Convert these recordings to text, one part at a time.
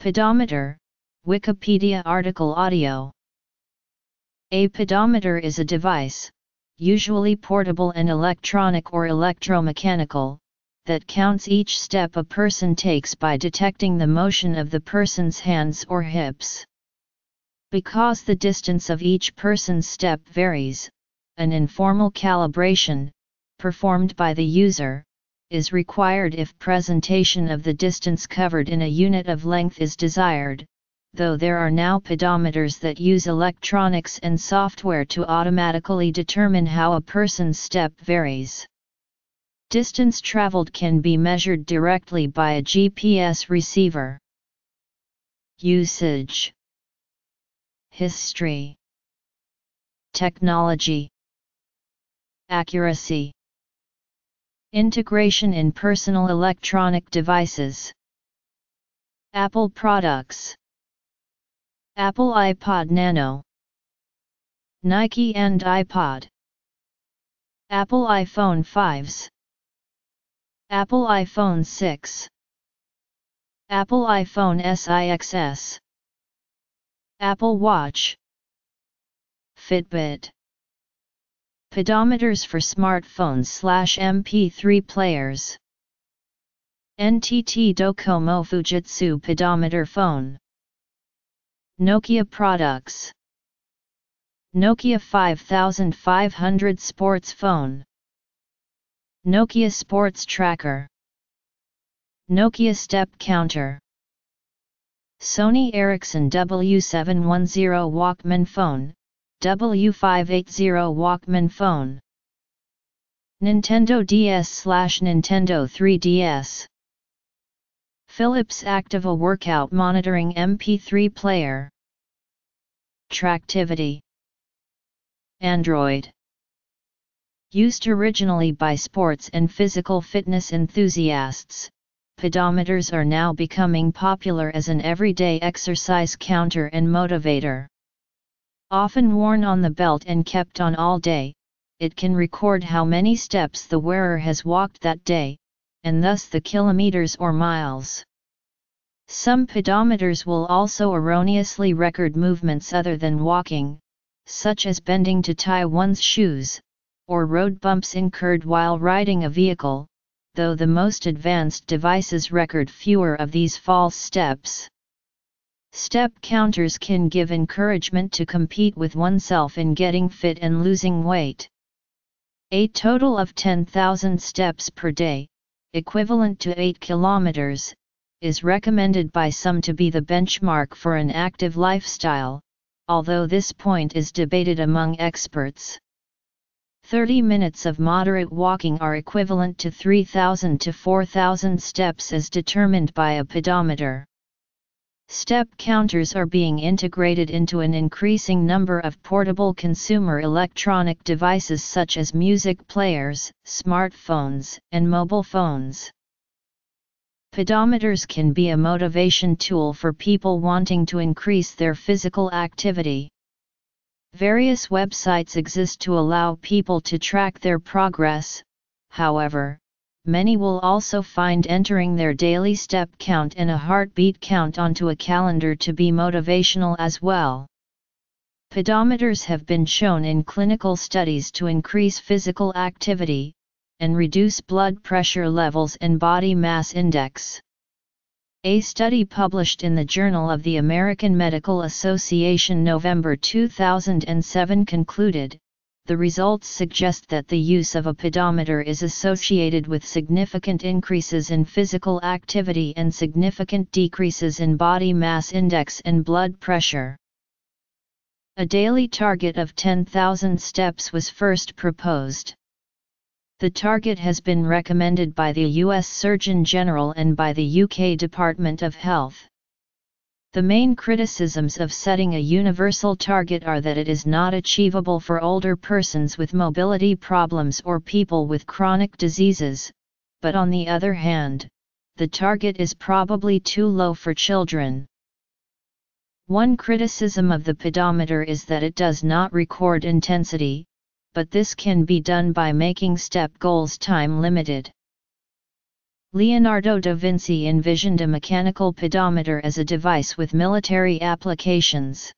Pedometer, Wikipedia article audio. A pedometer is a device, usually portable and electronic or electromechanical, that counts each step a person takes by detecting the motion of the person's hands or hips. Because the distance of each person's step varies, an informal calibration, performed by the user, is required if presentation of the distance covered in a unit of length is desired, though there are now pedometers that use electronics and software to automatically determine how a person's step varies. Distance traveled can be measured directly by a GPS receiver. Usage, history, technology, accuracy, integration in personal electronic devices. Apple products: Apple iPod Nano, Nike and iPod, Apple iPhone 5s, Apple iPhone 6, Apple iPhone 6s, Apple Watch, Fitbit. Pedometers for smartphones/MP3 players. NTT Docomo Fujitsu pedometer phone. Nokia products: Nokia 5500 sports phone, Nokia Sports Tracker, Nokia Step Counter, Sony Ericsson W710 Walkman phone, W580 Walkman phone, Nintendo DS/Nintendo 3DS, Philips Activa workout monitoring MP3 player. Tractivity. Android. Used originally by sports and physical fitness enthusiasts, pedometers are now becoming popular as an everyday exercise counter and motivator. Often worn on the belt and kept on all day, it can record how many steps the wearer has walked that day, and thus the kilometers or miles. Some pedometers will also erroneously record movements other than walking, such as bending to tie one's shoes, or road bumps incurred while riding a vehicle, though the most advanced devices record fewer of these false steps. Step counters can give encouragement to compete with oneself in getting fit and losing weight. A total of 10,000 steps per day, equivalent to 8 kilometers, is recommended by some to be the benchmark for an active lifestyle, although this point is debated among experts. 30 minutes of moderate walking are equivalent to 3,000 to 4,000 steps as determined by a pedometer. Step counters are being integrated into an increasing number of portable consumer electronic devices such as music players, smartphones, and mobile phones. Pedometers can be a motivation tool for people wanting to increase their physical activity. Various websites exist to allow people to track their progress, however, many will also find entering their daily step count and a heartbeat count onto a calendar to be motivational as well. Pedometers have been shown in clinical studies to increase physical activity, and reduce blood pressure levels and body mass index. A study published in the Journal of the American Medical Association November 2007 concluded, the results suggest that the use of a pedometer is associated with significant increases in physical activity and significant decreases in body mass index and blood pressure. A daily target of 10,000 steps was first proposed. The target has been recommended by the U.S. Surgeon General and by the UK Department of Health. The main criticisms of setting a universal target are that it is not achievable for older persons with mobility problems or people with chronic diseases, but on the other hand, the target is probably too low for children. One criticism of the pedometer is that it does not record intensity, but this can be done by making step goals time limited. Leonardo da Vinci envisioned a mechanical pedometer as a device with military applications.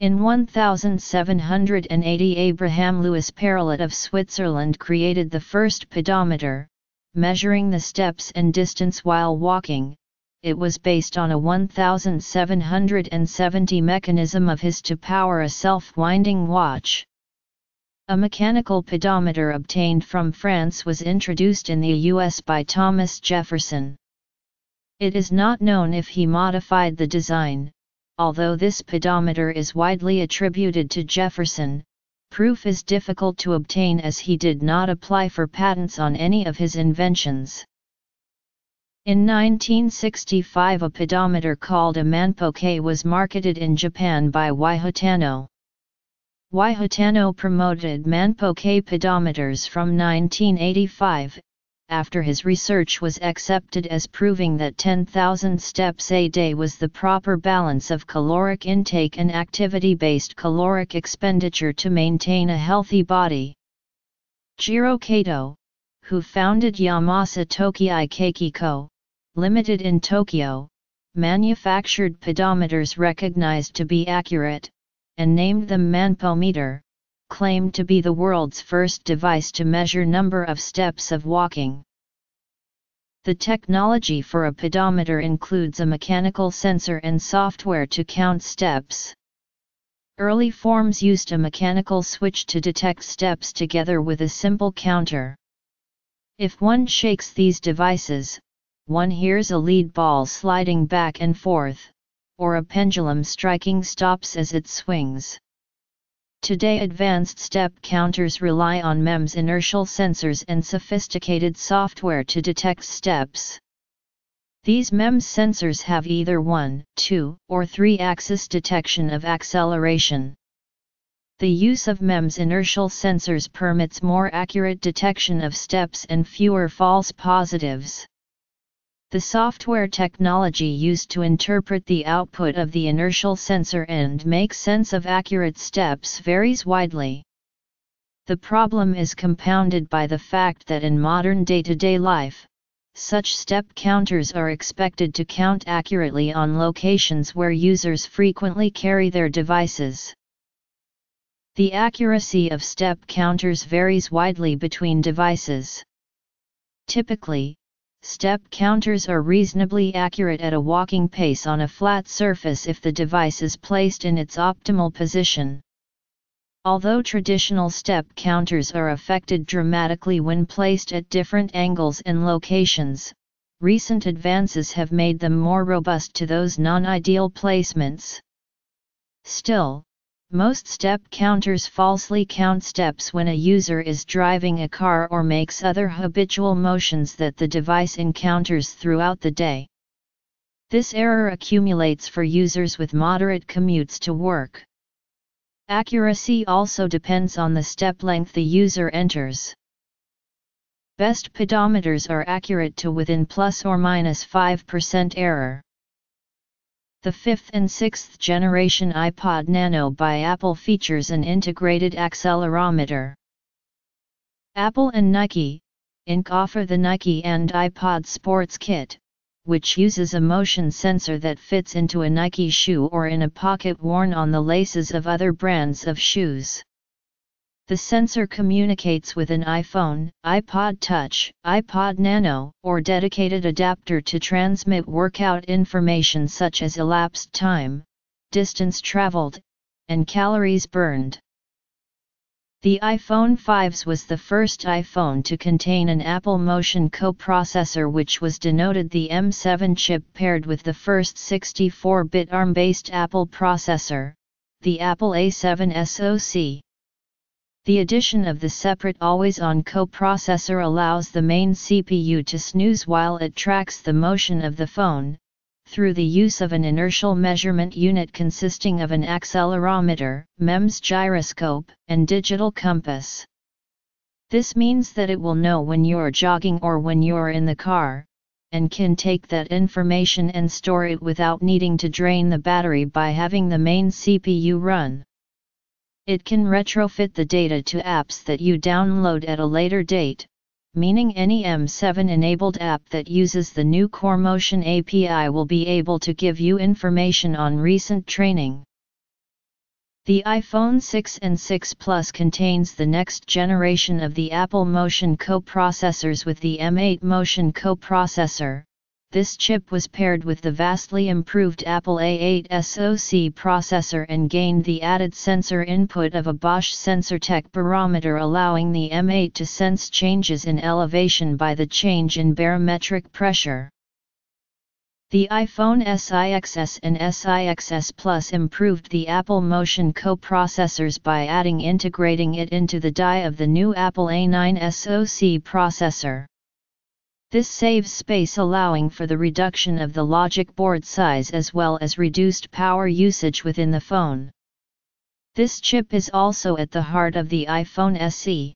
In 1780, Abraham Louis Perelot of Switzerland created the first pedometer, measuring the steps and distance while walking. It was based on a 1770 mechanism of his to power a self-winding watch. A mechanical pedometer obtained from France was introduced in the US by Thomas Jefferson. It is not known if he modified the design, although this pedometer is widely attributed to Jefferson. Proof is difficult to obtain as he did not apply for patents on any of his inventions. In 1965, a pedometer called a Manpo-kei was marketed in Japan by Hatano. Hatano promoted Manpo-kei pedometers from 1985, after his research was accepted as proving that 10,000 steps a day was the proper balance of caloric intake and activity-based caloric expenditure to maintain a healthy body. Jiro Kato, who founded Yamasa Tokei Keiki Co., Ltd. in Tokyo, manufactured pedometers recognized to be accurate, and named them Manpometer, claimed to be the world's first device to measure number of steps of walking. The technology for a pedometer includes a mechanical sensor and software to count steps. Early forms used a mechanical switch to detect steps together with a simple counter. If one shakes these devices, one hears a lead ball sliding back and forth, or a pendulum striking stops as it swings. Today, advanced step counters rely on MEMS inertial sensors and sophisticated software to detect steps. These MEMS sensors have either 1, 2, or 3-axis detection of acceleration. The use of MEMS inertial sensors permits more accurate detection of steps and fewer false positives. The software technology used to interpret the output of the inertial sensor and make sense of accurate steps varies widely. The problem is compounded by the fact that in modern day-to-day life, such step counters are expected to count accurately on locations where users frequently carry their devices. The accuracy of step counters varies widely between devices. Typically, step counters are reasonably accurate at a walking pace on a flat surface if the device is placed in its optimal position. Although traditional step counters are affected dramatically when placed at different angles and locations, recent advances have made them more robust to those non-ideal placements. Still, most step counters falsely count steps when a user is driving a car or makes other habitual motions that the device encounters throughout the day. This error accumulates for users with moderate commutes to work. Accuracy also depends on the step length the user enters. Best pedometers are accurate to within ±5% error. The 5th and 6th generation iPod Nano by Apple features an integrated accelerometer. Apple and Nike, Inc. offer the Nike and iPod Sports Kit, which uses a motion sensor that fits into a Nike shoe or in a pocket worn on the laces of other brands of shoes. The sensor communicates with an iPhone, iPod Touch, iPod Nano, or dedicated adapter to transmit workout information such as elapsed time, distance traveled, and calories burned. The iPhone 5s was the first iPhone to contain an Apple Motion coprocessor, which was denoted the M7 chip paired with the first 64-bit ARM-based Apple processor, the Apple A7 SoC. The addition of the separate always-on coprocessor allows the main CPU to snooze while it tracks the motion of the phone, through the use of an inertial measurement unit consisting of an accelerometer, MEMS gyroscope, and digital compass. This means that it will know when you're jogging or when you're in the car, and can take that information and store it without needing to drain the battery by having the main CPU run. It can retrofit the data to apps that you download at a later date, meaning any M7-enabled app that uses the new Core Motion API will be able to give you information on recent training. The iPhone 6 and 6 Plus contains the next generation of the Apple Motion coprocessors with the M8 Motion coprocessor. This chip was paired with the vastly improved Apple A8 SoC processor and gained the added sensor input of a Bosch SensorTech barometer, allowing the M8 to sense changes in elevation by the change in barometric pressure. The iPhone SiXs and SiXs Plus improved the Apple Motion coprocessors by integrating it into the die of the new Apple A9 SoC processor. This saves space, allowing for the reduction of the logic board size as well as reduced power usage within the phone. This chip is also at the heart of the iPhone SE.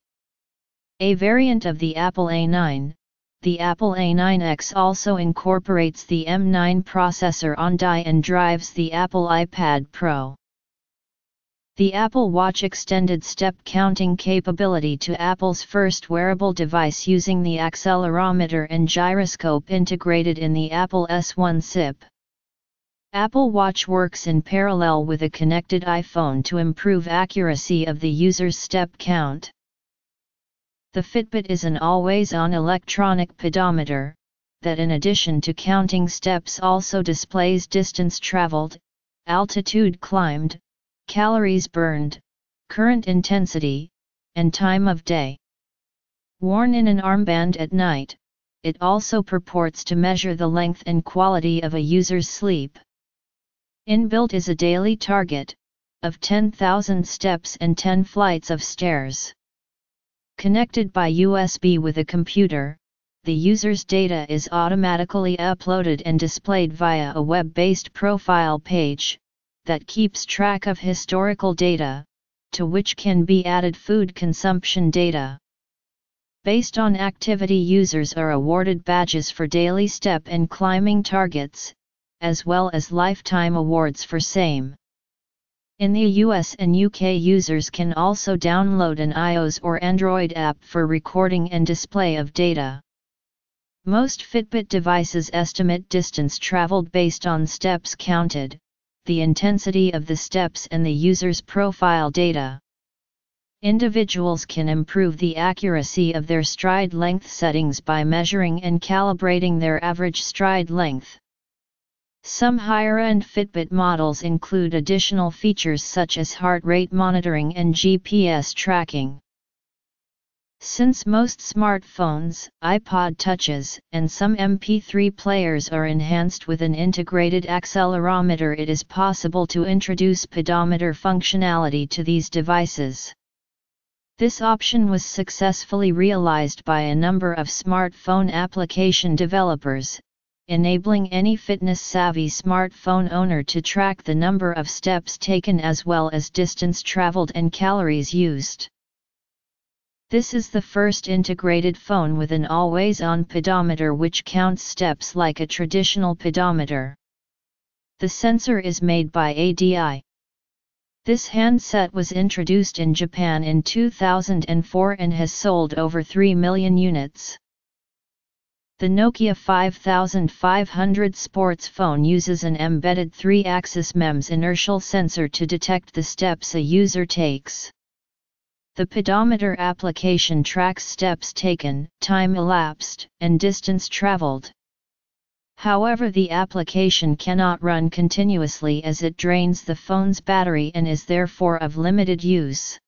A variant of the Apple A9, the Apple A9X also incorporates the M9 processor on die and drives the Apple iPad Pro. The Apple Watch extended step counting capability to Apple's first wearable device using the accelerometer and gyroscope integrated in the Apple S1 SiP. Apple Watch works in parallel with a connected iPhone to improve accuracy of the user's step count. The Fitbit is an always-on electronic pedometer that, in addition to counting steps, also displays distance traveled, altitude climbed, calories burned, current intensity, and time of day. Worn in an armband at night, it also purports to measure the length and quality of a user's sleep. Inbuilt is a daily target of 10,000 steps and 10 flights of stairs. Connected by USB with a computer, the user's data is automatically uploaded and displayed via a web-based profile page that keeps track of historical data, to which can be added food consumption data. Based on activity, users are awarded badges for daily step and climbing targets, as well as lifetime awards for same. In the US and UK, users can also download an iOS or Android app for recording and display of data. Most Fitbit devices estimate distance traveled based on steps counted, the intensity of the steps, and the user's profile data. Individuals can improve the accuracy of their stride length settings by measuring and calibrating their average stride length. Some higher-end Fitbit models include additional features such as heart rate monitoring and GPS tracking. Since most smartphones, iPod Touches, and some MP3 players are enhanced with an integrated accelerometer, it is possible to introduce pedometer functionality to these devices. This option was successfully realized by a number of smartphone application developers, enabling any fitness-savvy smartphone owner to track the number of steps taken as well as distance traveled and calories used. This is the first integrated phone with an always-on pedometer which counts steps like a traditional pedometer. The sensor is made by ADI. This handset was introduced in Japan in 2004 and has sold over 3 million units. The Nokia 5500 sports phone uses an embedded 3-axis MEMS inertial sensor to detect the steps a user takes. The pedometer application tracks steps taken, time elapsed, and distance traveled. However, the application cannot run continuously as it drains the phone's battery and is therefore of limited use.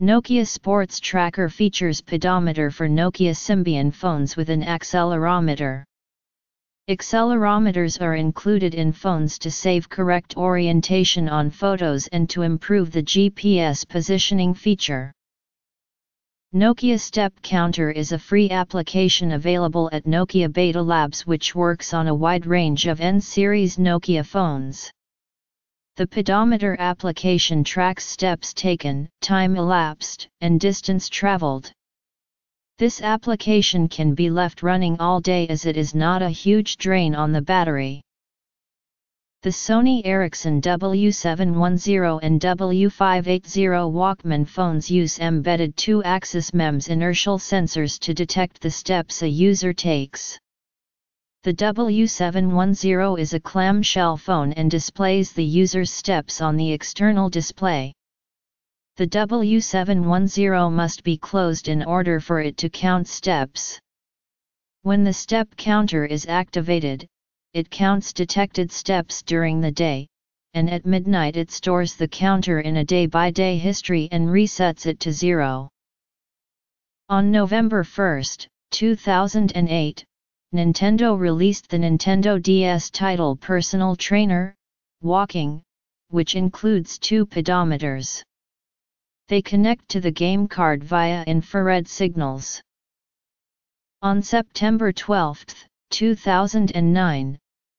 Nokia Sports Tracker features pedometer for Nokia Symbian phones with an accelerometer. Accelerometers are included in phones to save correct orientation on photos and to improve the GPS positioning feature. Nokia Step Counter is a free application available at Nokia Beta Labs which works on a wide range of N-series Nokia phones. The pedometer application tracks steps taken, time elapsed, and distance traveled. This application can be left running all day as it is not a huge drain on the battery. the Sony Ericsson W710 and W580 Walkman phones use embedded 2-axis MEMS inertial sensors to detect the steps a user takes. The W710 is a clamshell phone and displays the user's steps on the external display. The W710 must be closed in order for it to count steps. When the step counter is activated, it counts detected steps during the day, and at midnight it stores the counter in a day-by-day history and resets it to zero. On November 1, 2008, Nintendo released the Nintendo DS title Personal Trainer Walking, which includes two pedometers. They connect to the game card via infrared signals. On September 12, 2009,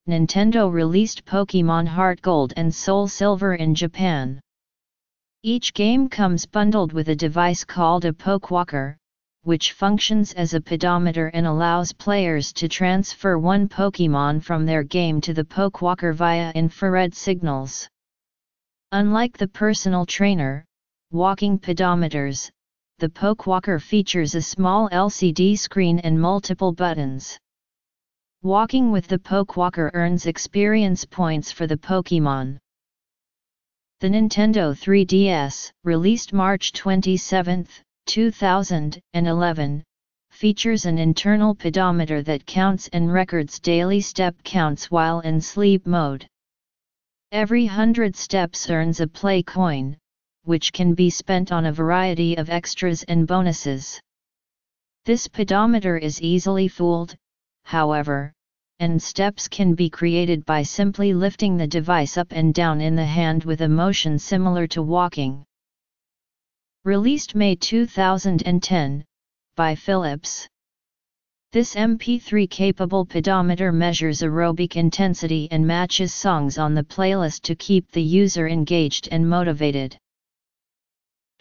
Nintendo released Pokémon Heart Gold and Soul Silver in Japan. Each game comes bundled with a device called a Pokéwalker, which functions as a pedometer and allows players to transfer one Pokémon from their game to the Pokéwalker via infrared signals. Unlike the Personal Trainer Walking pedometers, the Pokéwalker features a small LCD screen and multiple buttons. Walking with the Pokéwalker earns experience points for the Pokémon. The Nintendo 3DS, released March 27, 2011, features an internal pedometer that counts and records daily step counts while in sleep mode. Every 100 steps earns a play coin, which can be spent on a variety of extras and bonuses. This pedometer is easily fooled, however, and steps can be created by simply lifting the device up and down in the hand with a motion similar to walking. Released May 2010, by Philips. This MP3-capable pedometer measures aerobic intensity and matches songs on the playlist to keep the user engaged and motivated.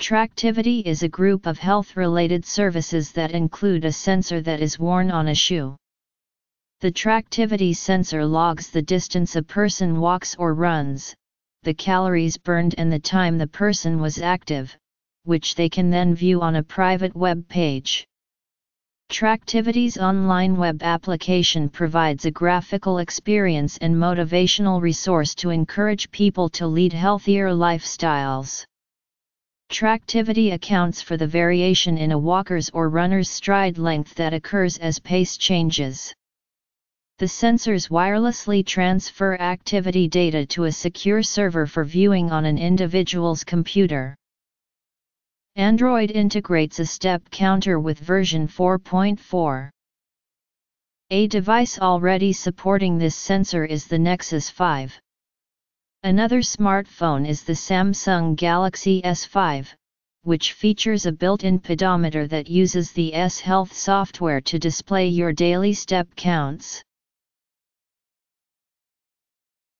Tractivity is a group of health-related services that include a sensor that is worn on a shoe. The Tractivity sensor logs the distance a person walks or runs, the calories burned and the time the person was active, which they can then view on a private web page. Tractivity's online web application provides a graphical experience and motivational resource to encourage people to lead healthier lifestyles. Tractivity accounts for the variation in a walker's or runner's stride length that occurs as pace changes. The sensors wirelessly transfer activity data to a secure server for viewing on an individual's computer. Android integrates a step counter with version 4.4. A device already supporting this sensor is the Nexus 5. Another smartphone is the Samsung Galaxy S5, which features a built-in pedometer that uses the S Health software to display your daily step counts.